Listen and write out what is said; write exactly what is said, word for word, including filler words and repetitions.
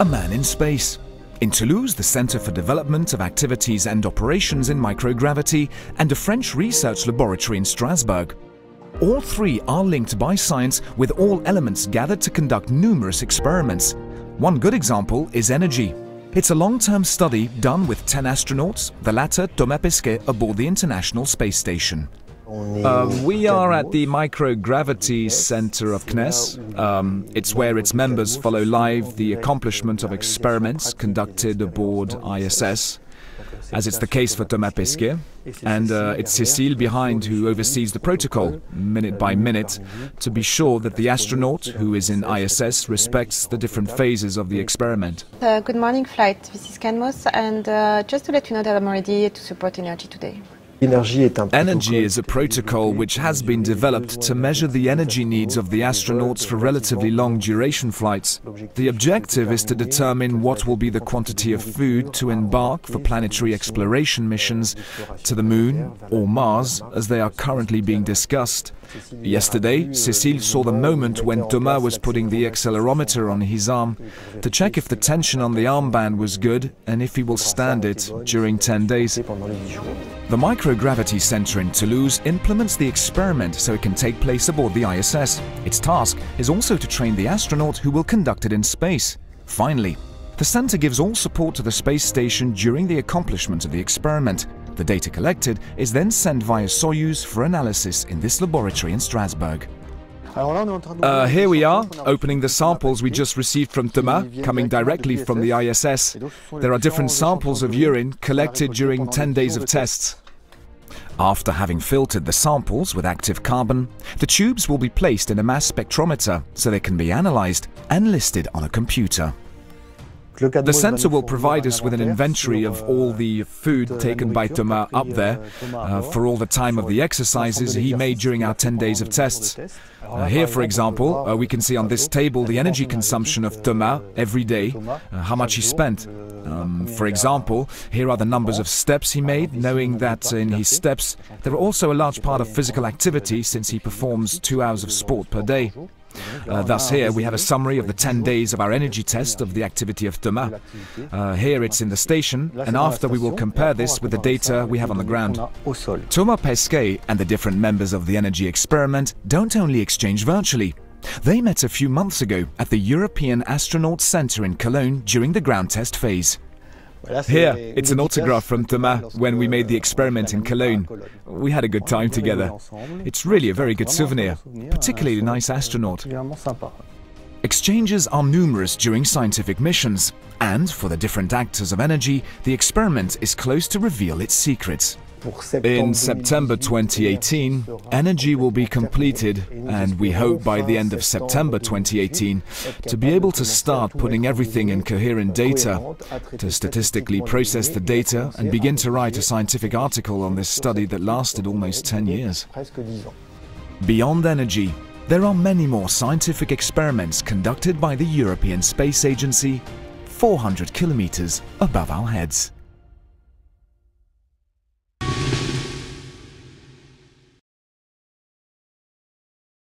A Man in Space. In Toulouse, the Centre for Development of Activities and Operations in Microgravity and a French research laboratory in Strasbourg. All three are linked by science, with all elements gathered to conduct numerous experiments. One good example is Energy. It's a long-term study done with ten astronauts, the latter Thomas Pesquet, aboard the International Space Station. Uh, we are at the Microgravity Center of C N E S. Um, it's where its members follow live the accomplishment of experiments conducted aboard I S S, as it's the case for Thomas Pesquet. And uh, it's Cécile behind who oversees the protocol, minute by minute, to be sure that the astronaut who is in I S S respects the different phases of the experiment. Uh, good morning, flight. This is Kenmos, and uh, just to let you know that I'm ready to support Energy today. Energy is a protocol which has been developed to measure the energy needs of the astronauts for relatively long duration flights. The objective is to determine what will be the quantity of food to embark for planetary exploration missions to the Moon or Mars, as they are currently being discussed. Yesterday, Cécile saw the moment when Thomas was putting the accelerometer on his arm to check if the tension on the armband was good and if he will stand it during ten days. The Microgravity Centre in Toulouse implements the experiment so it can take place aboard the I S S. Its task is also to train the astronaut who will conduct it in space. Finally, the centre gives all support to the space station during the accomplishment of the experiment. The data collected is then sent via Soyuz for analysis in this laboratory in Strasbourg. Uh, here we are, opening the samples we just received from Thomas, coming directly from the I S S. There are different samples of urine collected during ten days of tests. After having filtered the samples with active carbon, the tubes will be placed in a mass spectrometer so they can be analyzed and listed on a computer. The sensor will provide us with an inventory of all the food taken by Thomas up there uh, for all the time of the exercises he made during our ten days of tests. Uh, here, for example, uh, we can see on this table the energy consumption of Thomas every day, uh, how much he spent. Um, for example, here are the numbers of steps he made, knowing that in his steps there are also a large part of physical activity since he performs two hours of sport per day. Uh, thus here we have a summary of the ten days of our energy test of the activity of Thomas. Uh, here it's in the station, and after we will compare this with the data we have on the ground. Thomas Pesquet and the different members of the energy experiment don't only exchange virtually. They met a few months ago at the European Astronaut Centre in Cologne during the ground test phase. Here, it's an autograph from Thomas when we made the experiment in Cologne. We had a good time together. It's really a very good souvenir, particularly a nice astronaut. Exchanges are numerous during scientific missions, and for the different actors of Energy, the experiment is close to reveal its secrets. In September twenty eighteen, Energy will be completed, and we hope by the end of September twenty eighteen to be able to start putting everything in coherent data, to statistically process the data and begin to write a scientific article on this study that lasted almost ten years. Beyond Energy, there are many more scientific experiments conducted by the European Space Agency four hundred kilometers above our heads.